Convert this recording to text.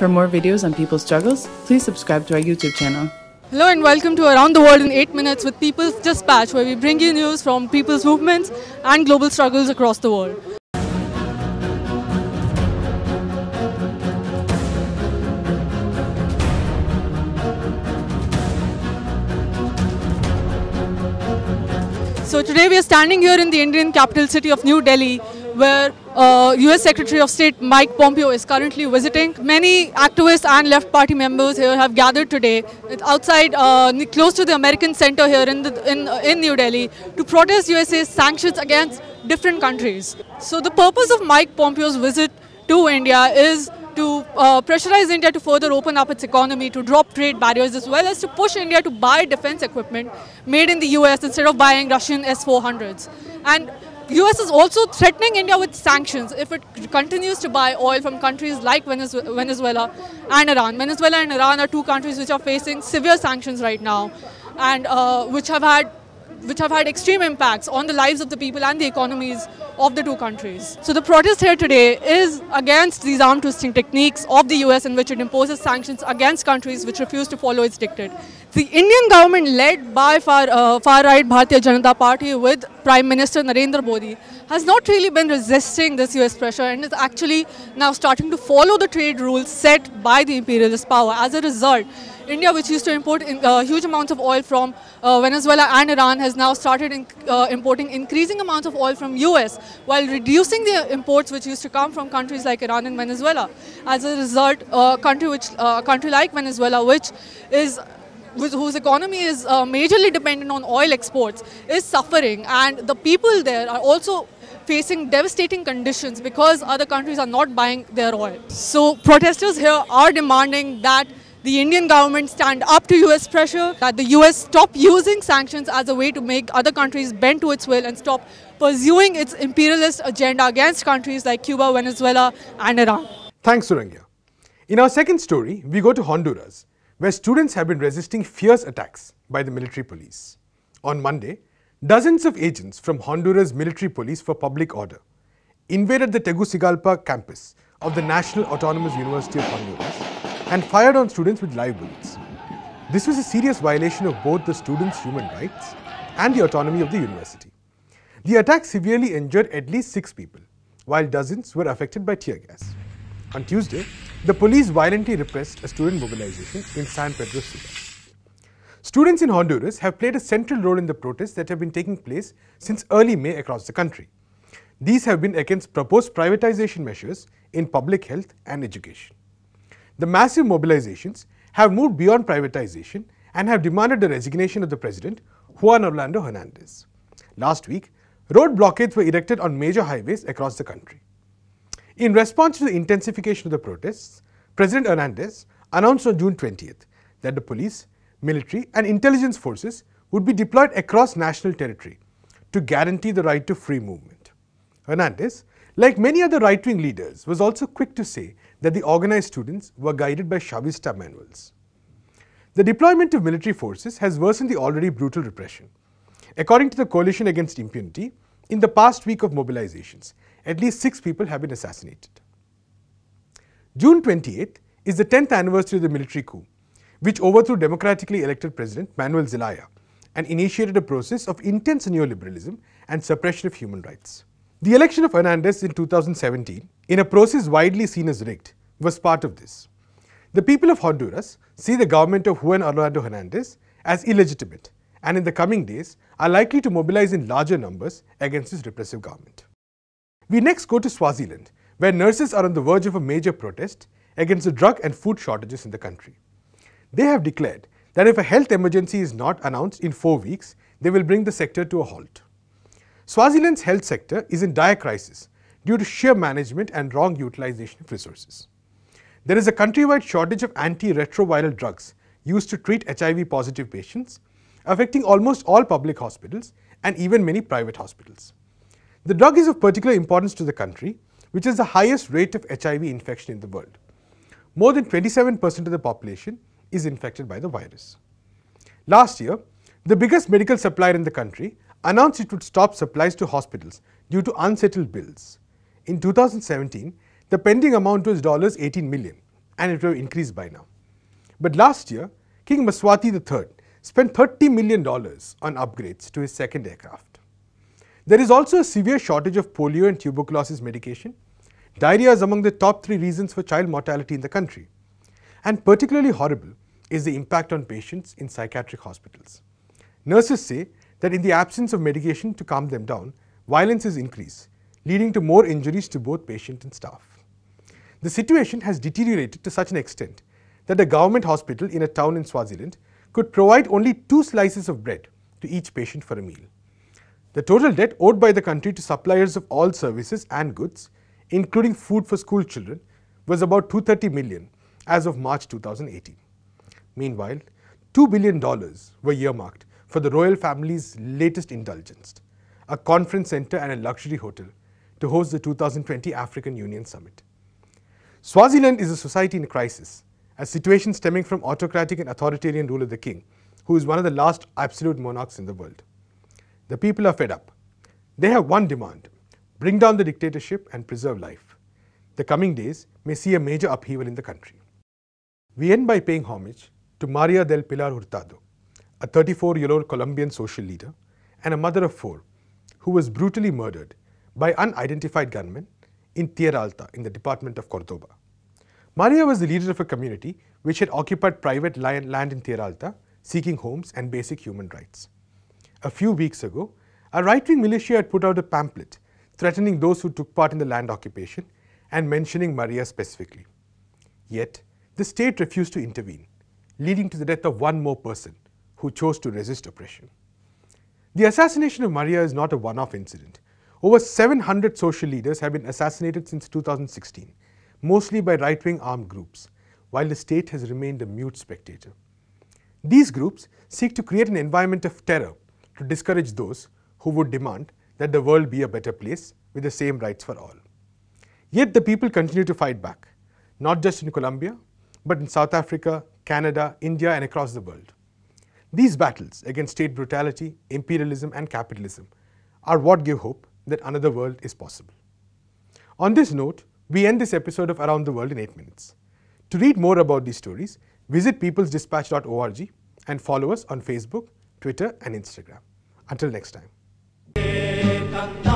For more videos on people's struggles, please subscribe to our YouTube channel. Hello and welcome to Around the World in 8 Minutes with People's Dispatch, where we bring you news from people's movements and global struggles across the world. So today we are standing here in the Indian capital city of New Delhi, where US Secretary of State Mike Pompeo is currently visiting. Many activists and left party members here have gathered today outside, close to the American Center here in New Delhi, to protest USA's sanctions against different countries. So the purpose of Mike Pompeo's visit to India is to pressurize India to further open up its economy, to drop trade barriers, as well as to push India to buy defense equipment made in the US instead of buying Russian S-400s. And US is also threatening India with sanctions if it continues to buy oil from countries like Venezuela and Iran. Venezuela and Iran are two countries which are facing severe sanctions right now, and which have had extreme impacts on the lives of the people and the economies of the two countries. So the protest here today is against these arm-twisting techniques of the US, in which it imposes sanctions against countries which refuse to follow its dictate. The Indian government, led by far-right Bharatiya Janata Party with Prime Minister Narendra Modi, has not really been resisting this US pressure and is actually now starting to follow the trade rules set by the imperialist power. As a result, India, which used to import huge amounts of oil from Venezuela and Iran, has now started importing increasing amounts of oil from US, while reducing the imports which used to come from countries like Iran and Venezuela. As a result, a country like Venezuela, whose economy is majorly dependent on oil exports, is suffering, and the people there are also facing devastating conditions because other countries are not buying their oil. So protesters here are demanding that the Indian government stand up to US pressure, that the US stop using sanctions as a way to make other countries bend to its will, and stop pursuing its imperialist agenda against countries like Cuba, Venezuela and Iran. Thanks, Surangya. In our second story, we go to Honduras, where students have been resisting fierce attacks by the military police. On Monday, dozens of agents from Honduras military police for public order invaded the Tegucigalpa campus of the National Autonomous University of Honduras and fired on students with live bullets. This was a serious violation of both the students' human rights and the autonomy of the university. The attack severely injured at least 6 people, while dozens were affected by tear gas. On Tuesday, the police violently repressed a student mobilization in San Pedro Sula. Students in Honduras have played a central role in the protests that have been taking place since early May across the country. These have been against proposed privatization measures in public health and education. The massive mobilizations have moved beyond privatization and have demanded the resignation of the president, Juan Orlando Hernandez. Last week, road blockades were erected on major highways across the country. In response to the intensification of the protests, President Hernandez announced on June 20th that the police, military and intelligence forces would be deployed across national territory to guarantee the right to free movement. Hernandez, like many other right-wing leaders, was also quick to say that the organized students were guided by Chavista manuals. The deployment of military forces has worsened the already brutal repression. According to the Coalition Against Impunity, in the past week of mobilizations, at least 6 people have been assassinated. June 28th is the 10th anniversary of the military coup, which overthrew democratically elected President Manuel Zelaya and initiated a process of intense neoliberalism and suppression of human rights. The election of Hernandez in 2017, in a process widely seen as rigged, was part of this. The people of Honduras see the government of Juan Orlando Hernandez as illegitimate, and in the coming days are likely to mobilize in larger numbers against this repressive government. We next go to Swaziland, where nurses are on the verge of a major protest against the drug and food shortages in the country. They have declared that if a health emergency is not announced in 4 weeks, they will bring the sector to a halt. Swaziland's health sector is in dire crisis due to sheer management and wrong utilization of resources. There is a countrywide shortage of antiretroviral drugs used to treat HIV-positive patients, affecting almost all public hospitals and even many private hospitals. The drug is of particular importance to the country, which has the highest rate of HIV infection in the world. More than 27% of the population is infected by the virus. Last year, the biggest medical supplier in the country announced it would stop supplies to hospitals due to unsettled bills. In 2017, the pending amount was $18 million and it would have increased by now. But last year, King Maswati III spent $30 million on upgrades to his second aircraft. There is also a severe shortage of polio and tuberculosis medication. Diarrhea is among the top 3 reasons for child mortality in the country. And particularly horrible is the impact on patients in psychiatric hospitals. Nurses say that in the absence of medication to calm them down, violence is increased, leading to more injuries to both patient and staff. The situation has deteriorated to such an extent that a government hospital in a town in Swaziland could provide only 2 slices of bread to each patient for a meal. The total debt owed by the country to suppliers of all services and goods, including food for school children, was about $230 million as of March 2018. Meanwhile, $2 billion were earmarked for the royal family's latest indulgence, a conference centre and a luxury hotel to host the 2020 African Union Summit. Swaziland is a society in crisis, a situation stemming from autocratic and authoritarian rule of the king, who is one of the last absolute monarchs in the world. The people are fed up. They have one demand: bring down the dictatorship and preserve life. The coming days may see a major upheaval in the country. We end by paying homage to Maria del Pilar Hurtado, a 34-year-old Colombian social leader and a mother of 4, who was brutally murdered by unidentified gunmen in Tierralta in the department of Cordoba. Maria was the leader of a community which had occupied private land in Tierralta, seeking homes and basic human rights. A few weeks ago, a right-wing militia had put out a pamphlet threatening those who took part in the land occupation and mentioning Maria specifically. Yet, the state refused to intervene, leading to the death of one more person who chose to resist oppression. The assassination of Maria is not a one-off incident. Over 700 social leaders have been assassinated since 2016, mostly by right-wing armed groups, while the state has remained a mute spectator. These groups seek to create an environment of terror to discourage those who would demand that the world be a better place with the same rights for all. Yet the people continue to fight back, not just in Colombia, but in South Africa, Canada, India, and across the world. These battles against state brutality, imperialism, and capitalism are what give hope that another world is possible. On this note, we end this episode of Around the World in 8 minutes. To read more about these stories, visit peoplesdispatch.org and follow us on Facebook, Twitter, and Instagram. Until next time.